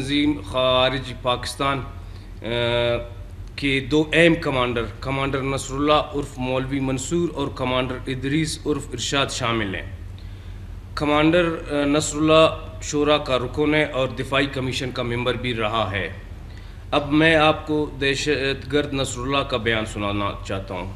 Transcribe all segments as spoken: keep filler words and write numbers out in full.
तंजीम खारिज पाकिस्तान के दो अहम कमांडर कमांडर नसरुल्ला उर्फ मौलवी मंसूर और कमांडर इदरीस उर्फ इरशाद शामिल हैं। कमांडर नसरुल्ला शोरा का रुकन है और दिफाई कमीशन का मेंबर भी रहा है। अब मैं आपको दहशतगर्द नसरुल्ला का बयान सुनाना चाहता हूँ।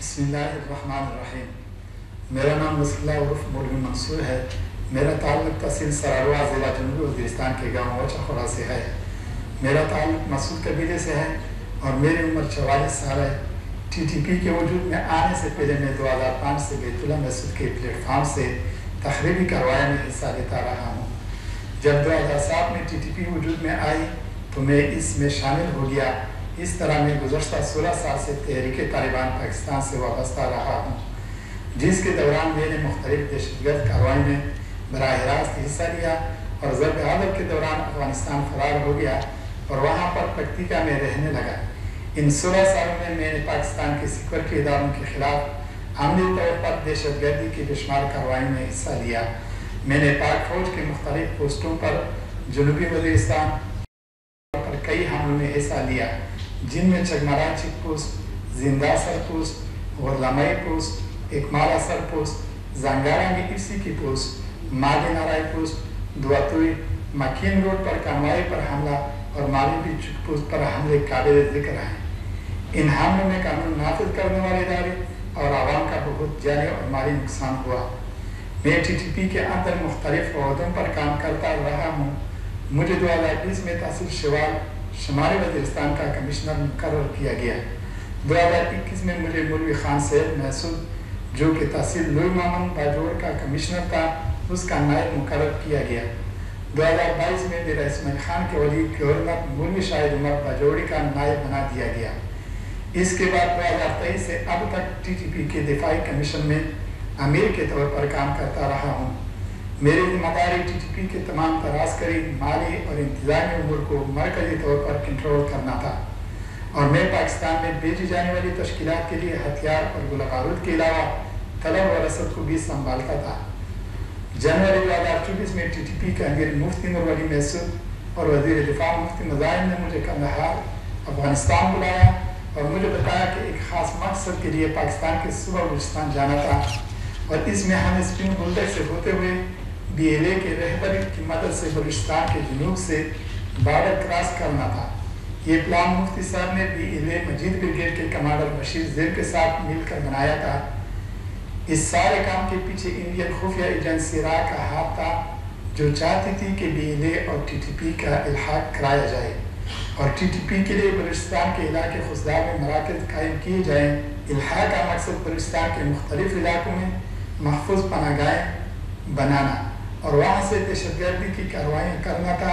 बिस्मिल्लाहिर्रहमानिर्रहीम। मेरा नाम नसरुल्ला उर्फ मौलवी मंसूर है। मेरा ताल्लुक तहसील सरावा ज़िला जनूबी वज़ीरिस्तान के गांव वच खुरा से है। मेरा ताल्लुक मसूद कबीले से है और मेरी उम्र चवालीस साल है। टी टी पी के वजूद में आने से पहले मैं दो हज़ार पाँच से बेतुल्लाह मंसूर के प्लेटफार्म से तकरीबी कार्रवाई में हिस्सा लेता रहा हूँ। जब दो हज़ार सात में टी टी पी वजूद में आई तो मैं इसमें शामिल हो गया। इस तरह मैं गुज़श्ता सोलह साल से तहरीक तालिबान पाकिस्तान से वाबस्ता रहा हूँ, जिसके दौरान मैंने मुख्तलिफ दहशतगर्द कार्रवाई में बराह रास्त हिस्सा लिया और ज़रब आज़म के दौरान अफगानिस्तान फरार हो गया और वहाँ पर पक्तिका में रहने लगा। इन सोलह सालों में मैंने पाकिस्तान के सिक्योरिटी इदारों के खिलाफ आमली तौर पर दहशतगर्दी की बेशुमार कार्रवाई में हिस्सा लिया। मैंने पाक फौज के मुख्तलिफ पोस्टों पर जनूबी वज़ीरिस्तान पर कई हमलों में हिस्सा लिया, जिनमें चकमारा चेक पोस्ट, जिंदा सर पोस्ट और लमाई पोस्ट, एकमारा सर पोस्ट, जंगारा में इसी की पोस्ट, मालेनाराय पोस्ट, दुआतुई मकीन रोड पर कानवाई पर हमला और मालवी चेक पोस्ट पर हमले काबिल जिक्र हैं। इन हमलों में कानून नाफिज करने वाले इदारे और आवाम का बहुत जानी और माली नुकसान हुआ। मैं टी टी पी के अंदर मुख्तलिफ अहदों पर काम करता रहा हूँ। मुझे दो हज़ार बीस में तहसील शिवाल शुमारी वज़ीरिस्तान का कमिश्नर मुकर्रर किया गया। दो हज़ार इक्कीस में मुझे मौलवी खान सैद महसूद, जो कि तहसील लुईमामन बाजौर का कमिश्नर था, उसका नायब मुकर्रर किया गया। दो हज़ार बाईस में मेरा इसमाइल खान के वली गवर्नर मौलवी शाहिद उमर बाजौरी का नायब बना दिया गया। इसके बाद दो हज़ार तेईस से अब तक टी टी पी के दिफाई कमीशन में अमीर के तौर पर काम करता रहा हूँ। मेरी जिम्मेदारी टी टी पी के तमाम तरासकरी, माली और इंतजामी उमूर को मरकजी तौर पर कंट्रोल करना था और मैं पाकिस्तान में भेजी जाने वाली तश्कीलात के लिए हथियार और गोला बारूद के अलावा तलब और रसद को भी संभालता था। जनवरी दो हज़ार चौबीस में टी टी पी के अमीर मुफ्ती नूर महसूद और वजीर इफा मुफ्ती मजायन ने मुझे कंदहार अफगानिस्तान बुलाया और मुझे बताया कि एक ख़ास मकसद के लिए पाकिस्तान के सूबा बलूचिस्तान जाना था और इसमें हम स्पिन बुलडक से होते हुए बी एल ए के रहबर की मदद से बलूचिस्तान के जनूब से बॉर्डर क्रॉस करना था। ये प्लान मुफ्ती साहब ने B L A Majeed brigade के कमांडर बशीर जेब के साथ मिलकर बनाया था। इस सारे काम के पीछे इंडियन खुफिया एजेंसी रा का हाथ था, जो चाहती थी कि बी एल ए और टी टी पी का इल्हाक कराया जाए और टी टी पी के लिए बलूचिस्तान के इलाके खुसदार में मराकज़ कायम किए जाएँ। इल्हाक का मकसद बलूचिस्तान के मुख्तलिफ इलाकों में महफूज पनाहगाहें बनाना और वहाँ से दहशतगर्दी की कार्रवाई करना था,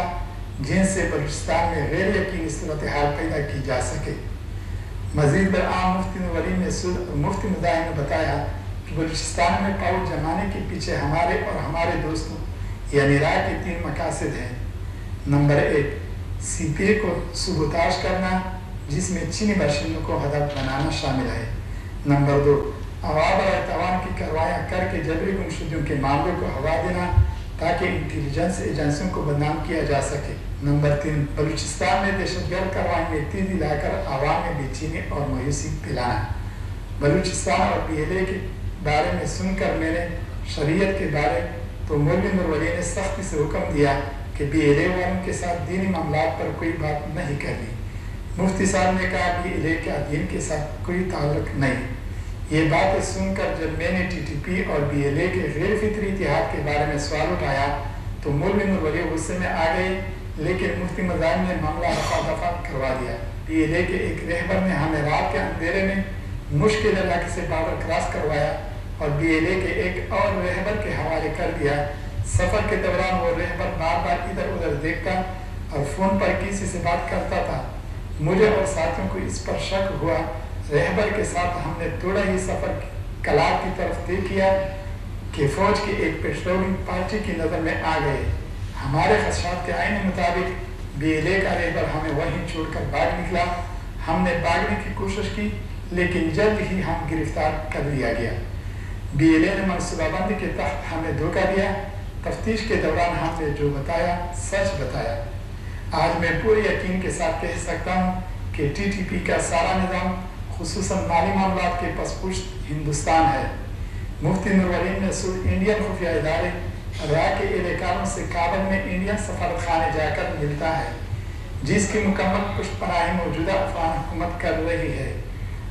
जिनसे बलूचिस्तान में गैर यकीनी सूरत हाल पैदा की जा सके। मजीद बरआं मुफ्ती नूर महसूद और मुफ्ती मदायन ने बताया कि बलूचिस्तान में पावर जमाने के पीछे हमारे और हमारे दोस्तों यानी राय के तीन मकासद हैं। नंबर एक, सी पी ए को सुबोताश करना, जिसमें चीनी बाशिंदों को हदफ बनाना शामिल है। नंबर दो, अवाब और तवान की कार्रवाइयाँ करके जबरी गुमशुदियों के मामलों को हवा देना, ताकि इंटेलिजेंस एजेंसियों को बदनाम किया जा सके। नंबर तीन, बलूचिस्तान में दहशतगर्द कार्रवाई में तेजी लाकर आवाम में बेचैनी और मायूसी फैलाना। बलूचिस्तान और बी एल ए के बारे में सुनकर मैंने शरीयत के बारे तो मौलवी नूर वली ने सख्ती से हुक्म दिया कि बी एल ए वालों के साथ दीनी मामला पर कोई बात नहीं करनी। मुफ्ती साहब ने कहा बी एल ए के अधीन के साथ कोई ताल्लुक नहीं। ये बातें सुनकर जब मैंने टी टी पी और बी एल ए के गैर फितरी इतिहाद के बारे में सवाल उठाया तो मौलवी नूर वली गुस्से में आ गए, लेकिन मुफ्ती मजायन ने मामला रफा दफा करवा दिया। बी एल ए के एक रहबर ने हमें रात के अंधेरे में मुश्किल इलाके से बॉर्डर क्रॉस करवाया और बी एल ए के एक और रहबर के हवाले कर दिया। सफर के दौरान वो रहबर बार बार इधर उधर देखता और फ़ोन पर किसी से बात करता था। मुझे और साथियों को इस पर शक हुआ। रहबर के साथ हमने थोड़ा ही सफ़र कलार की तरफ तय किया कि फ़ौज की एक पेट्रोलिंग पार्टी की नज़र में आ गए। हमारे खदशात के आईने मुताबिक बी एल ए का रहबर हमें वहीं छोड़कर भाग निकला। हमने भागने की कोशिश की लेकिन जल्द ही हम गिरफ्तार कर लिया गया। बी एल ए ने मनसूबाबंदी के तहत हमें धोखा दिया। तफ्तीश के दौरान हमने जो बताया सच बताया। आज मैं पूरे यकीन के साथ कह सकता हूँ कि टी टी पी का सारा निज़ाम खुसूसन माली मामला के पसपुश्त हिंदुस्तान है। मुफ्ती नूर महसूद इंडियन खुफिया इदारे रॉ के एहलकारों से काबुल में इंडियन सफारतखाने जाकर मिलता है, जिसकी मुकम्मल पुष्पनाही मौजूदा अफगान हुकूमत कर रही है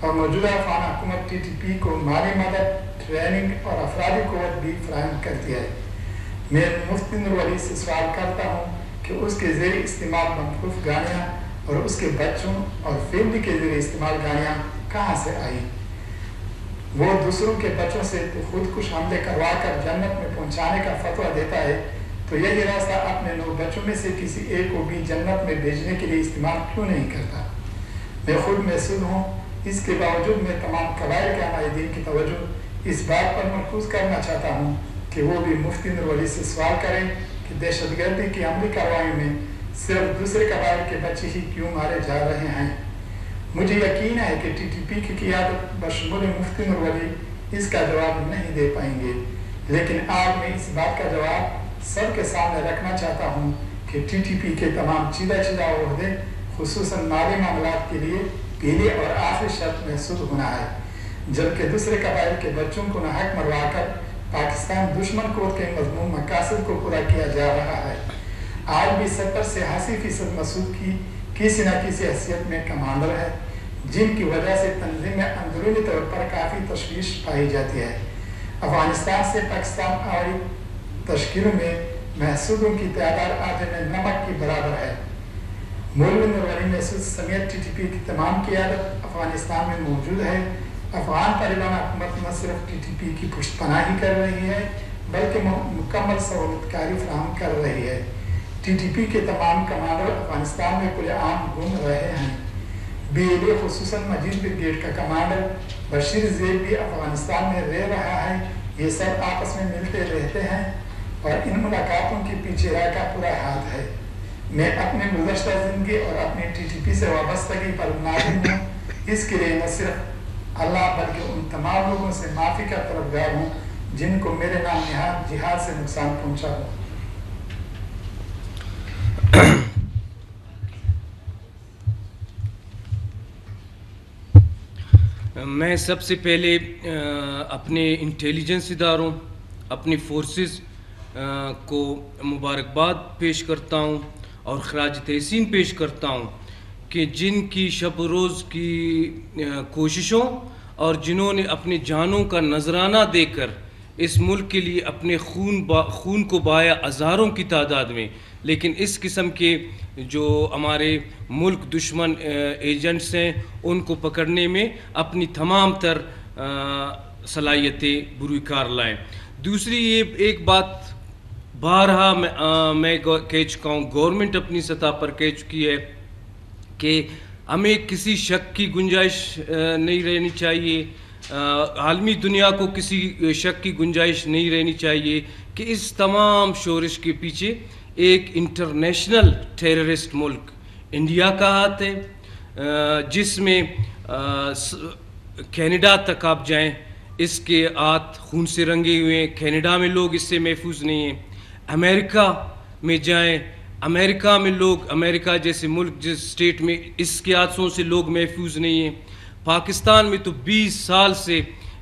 और मौजूदा अफगान हुकूमत टी टी पी को माली मदद, ट्रेनिंग और अफराधी क़ुव्वत भी फराहम करती है। मैं मुफ्ती नूर से सवाल करता हूँ कि उसके ज़रिए इस्तेमाल मखूफ गानियाँ और उसके बच्चों और फील्ड के ज़रिए इस्तेमाल गानियाँ कहाँ से आई? वो दूसरों के बच्चों से तो खुद कुछ हमले करवा कर जन्नत में पहुँचाने का फतवा देता है, तो यही रास्ता अपने नौ बच्चों में से किसी एक को भी जन्नत में भेजने के लिए इस्तेमाल क्यों नहीं करता? मैं खुद महसूस हूँ। इसके बावजूद मैं तमाम कबाइल के हमारे दिन की तवज्जो इस बात पर मरकूज़ करना चाहता हूँ कि वो भी मुफ्ती नूर वली से सवाल करें कि दहशतगर्दी की अमली कार्रवाई में सिर्फ दूसरे कबाइल के बच्चे ही क्यों मारे जा रहे हैं। मुझे यकीन है कि टी टी पी की क़ियादत बशमूल मुफ्ती नूर वली इसका जवाब नहीं दे पाएंगे, लेकिन आज मैं इस बात का जवाब सबके सामने रखना चाहता हूँ कि टी टी पी के तमाम चीदा चीदा ओहदे खुसूसन माली मामला के लिए पहले और आखिरी शर्त महसूस होना है, जबकि दूसरे कबाइल के बच्चों को नाहक मरवा कर पाकिस्तान दुश्मन को के मजमून मकासद को पूरा किया जा रहा है। आज भी सत्तर से अस्सी फीसद मसूद की किसी न किसी हैसियत में कमांडर है, जिनकी वजह से तंजीम में अंदरूनी तौर पर काफ़ी तशवीश पाई जाती है। अफगानिस्तान से पाकिस्तान आई तश्कीलों में महसूदों की तादाद आधे में नमक की बराबर है। मौलवी नूरवली महसूद समेत टी टी पी की तमाम क़ियादत अफगानिस्तान में मौजूद है। अफगान तालिबान हुकूमत न सिर्फ टी टी पी की पुष्टपनाही कर रही है बल्कि मुकम्मल सहूलतकारी फ्राहम कर रही है। टी टी पी के तमाम कमांडर अफगानिस्तान में खुलेआम घूम रहे हैं। बी एल ए खुसूसन मजीद ब्रिगेड का कमांडर बशीर जेब भी अफगानिस्तान में रह रहा है। ये सब आपस में मिलते रहते हैं और इन मुलाकातों के पीछे राय का पूरा हाथ है। मैं अपने गुज़श्ता ज़िंदगी और अपने टी टी पी से वाबस्तगी पर नाज़िम हूँ। इसके लिए न सिर्फ अल्लाह बल्कि उन तमाम लोगों से माफ़ी का तरफदार हूँ जिनको मेरे नाम यहाँ जिहाद से नुकसान पहुँचा हो। मैं सबसे पहले अपने इंटेलिजेंस इदारों, अपनी फोर्सेस को मुबारकबाद पेश करता हूँ और खराज तहसीन पेश करता हूँ कि जिनकी शब रोज़ की कोशिशों और जिन्होंने अपनी जानों का नजराना देकर इस मुल्क के लिए अपने खून बा, खून को बहाया हज़ारों की तादाद में, लेकिन इस किस्म के जो हमारे मुल्क दुश्मन एजेंट्स हैं उनको पकड़ने में अपनी तमाम तर सलाहियतें बुरी कार लाएँ। दूसरी ये एक बात बारहा मैं, मैं कह चुका हूँ, गवर्नमेंट अपनी सतह पर कह चुकी है कि हमें किसी शक की गुंजाइश नहीं रहनी चाहिए, आलमी दुनिया को किसी शक की गुंजाइश नहीं रहनी चाहिए कि इस तमाम शोरिश के पीछे एक इंटरनेशनल टेररिस्ट मुल्क इंडिया का हाथ है, जिसमें कनाडा तक आप जाएं इसके हाथ खून से रंगे हुए हैं। कनाडा में लोग इससे महफूज नहीं हैं। अमेरिका में जाएं, अमेरिका में लोग, अमेरिका जैसे मुल्क जिस स्टेट में इसके हादसों से लोग महफूज नहीं हैं। पाकिस्तान में तो बीस साल से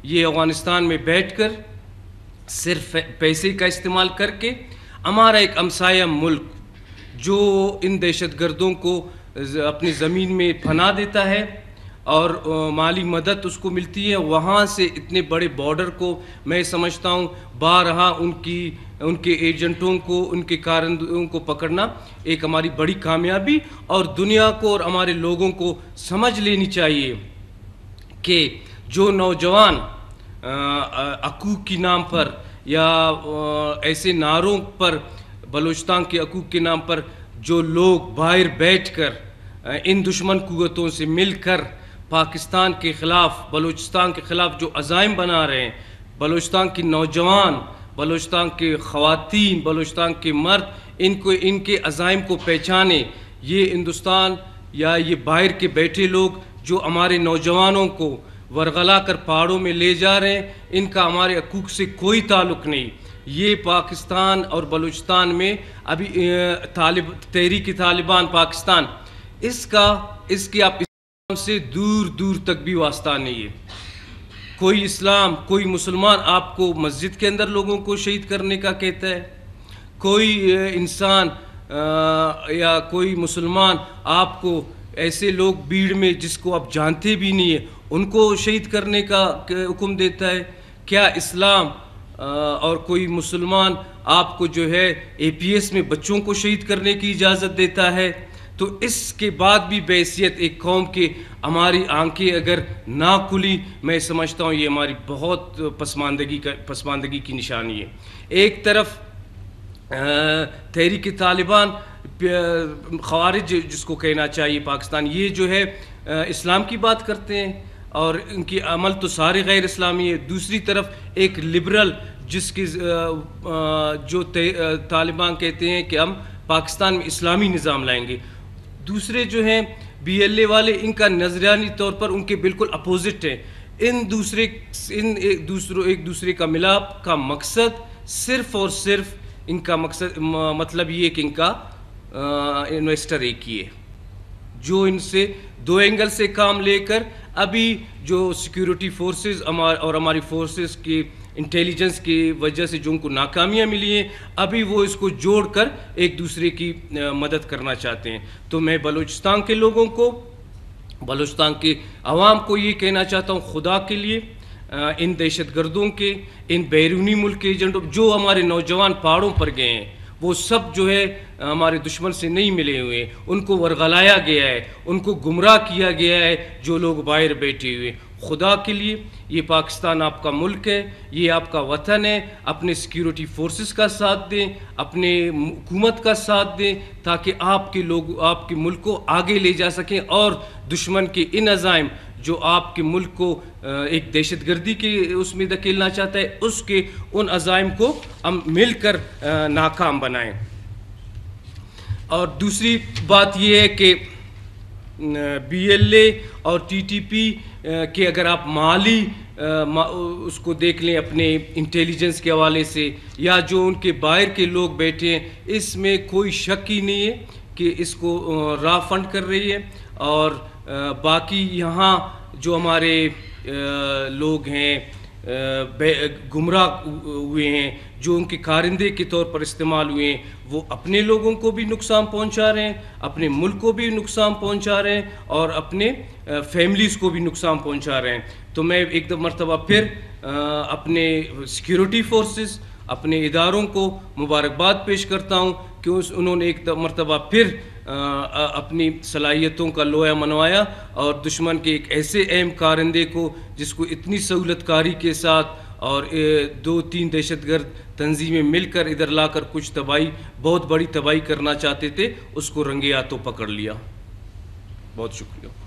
ये अफगानिस्तान में बैठकर सिर्फ पैसे का इस्तेमाल करके हमारा एक हमसाया मुल्क जो इन दहशतगर्दों को अपनी ज़मीन में फना देता है और माली मदद उसको मिलती है, वहाँ से इतने बड़े बॉर्डर को मैं समझता हूँ बारहा उनकी उनके एजेंटों को, उनके कारणों को पकड़ना एक हमारी बड़ी कामयाबी और दुनिया को और हमारे लोगों को समझ लेनी चाहिए कि जो नौजवान हकूक़ के नाम पर या आ, ऐसे नारों पर बलूचिस्तान के हकूक़ के नाम पर जो लोग बाहर बैठकर इन दुश्मन कुव्वतों से मिलकर पाकिस्तान के ख़िलाफ़, बलूचिस्तान के ख़िलाफ़ जो अज़ाइम बना रहे हैं, बलूचिस्तान की नौजवान, बलूचिस्तान के ख़वातीन, बलूचिस्तान के मर्द, इनको इनके अज़ाइम को पहचाने। ये हिंदुस्तान या ये बाहर के बैठे लोग जो हमारे नौजवानों को वरगला कर पहाड़ों में ले जा रहे हैं, इनका हमारे हकूक़ से कोई ताल्लुक़ नहीं। ये पाकिस्तान और बलूचिस्तान में अभी तालिब तहरीक तालिबान पाकिस्तान, इसका इसकी आप इस्लाम से दूर दूर तक भी वास्ता नहीं है। कोई इस्लाम, कोई मुसलमान आपको मस्जिद के अंदर लोगों को शहीद करने का कहता है, कोई इंसान या कोई मुसलमान आपको ऐसे लोग भीड़ में जिसको आप जानते भी नहीं है उनको शहीद करने का हुक्म देता है। क्या इस्लाम और कोई मुसलमान आपको जो है ए पी एस में बच्चों को शहीद करने की इजाज़त देता है? तो इसके बाद भी बहैसियत एक कौम के हमारी आंखें अगर ना खुली, मैं समझता हूँ ये हमारी बहुत पसमानदगी का पसमानदगी की निशानी है। एक तरफ तहरीक तालिबान ख़वारिज जिसको कहना चाहिए पाकिस्तान, ये जो है इस्लाम की बात करते हैं और इनकी अमल तो सारे गैर इस्लामी है। दूसरी तरफ एक लिबरल जिसकी जो तालिबान कहते हैं कि हम पाकिस्तान में इस्लामी निज़ाम लाएंगे। दूसरे जो हैं बी एल ए वाले, इनका नजरियानी तौर पर उनके बिल्कुल अपोजिट हैं। इन दूसरे इन एक दूसरों एक दूसरे का मिलाप का मकसद सिर्फ़ और सिर्फ इनका मकसद मतलब ये कि इनका इन्वेस्टर एक ही है जो इनसे दो एंगल से काम लेकर अभी जो सिक्योरिटी फोर्सेस हमारे और हमारी फोर्सेस की इंटेलिजेंस की वजह से जो उनको नाकामियाँ मिली हैं, अभी वो इसको जोड़कर एक दूसरे की मदद करना चाहते हैं। तो मैं बलूचिस्तान के लोगों को, बलूचिस्तान के आवाम को ये कहना चाहता हूँ, खुदा के लिए इन दहशतगर्दों के, इन बैरूनी मुल्क के एजेंटों, जो हमारे नौजवान पहाड़ों पर गए हैं, वो सब जो है हमारे दुश्मन से नहीं मिले हुए, उनको वरगलाया गया है, उनको गुमराह किया गया है, जो लोग बाहर बैठे हुए। खुदा के लिए, ये पाकिस्तान आपका मुल्क है, ये आपका वतन है, अपने सिक्योरिटी फोर्सेस का साथ दें, अपने हुकूमत का साथ दें, ताकि आपके लोग आपके मुल्क को आगे ले जा सकें और दुश्मन के इन अज़ाइम जो आपके मुल्क को एक दहशतगर्दी के उसमें धकेलना चाहता है, उसके उन अज़ाइम को हम मिलकर नाकाम बनाएं। और दूसरी बात यह है कि बी एल ए और टी टी पी के अगर आप माली उसको देख लें अपने इंटेलिजेंस के हवाले से या जो उनके बाहर के लोग बैठे हैं, इसमें कोई शक ही नहीं है कि इसको रॉ फंड कर रही है। और बाकी यहाँ जो हमारे लोग हैं गुमराह हुए हैं, जो उनके कारिंदे के तौर पर इस्तेमाल हुए हैं, वो अपने लोगों को भी नुकसान पहुँचा रहे हैं, अपने मुल्क को भी नुकसान पहुँचा रहे हैं और अपने फैमिलीज़ को भी नुकसान पहुँचा रहे हैं। तो मैं एक दो मरतबा फिर अपने सिक्योरिटी फोर्सेस, अपने इदारों को मुबारकबाद पेश करता हूँ कि उस उन्होंने एक मरतबा फिर आ, अपनी सलाहियतों का लोया मनवाया और दुश्मन के एक ऐसे अहम कारिंदे को जिसको इतनी सहूलतकारी के साथ और ए, दो तीन दहशतगर्द तंजीमें मिलकर इधर लाकर कुछ तबाही, बहुत बड़ी तबाही करना चाहते थे, उसको रंगे हाथों पकड़ लिया। बहुत शुक्रिया।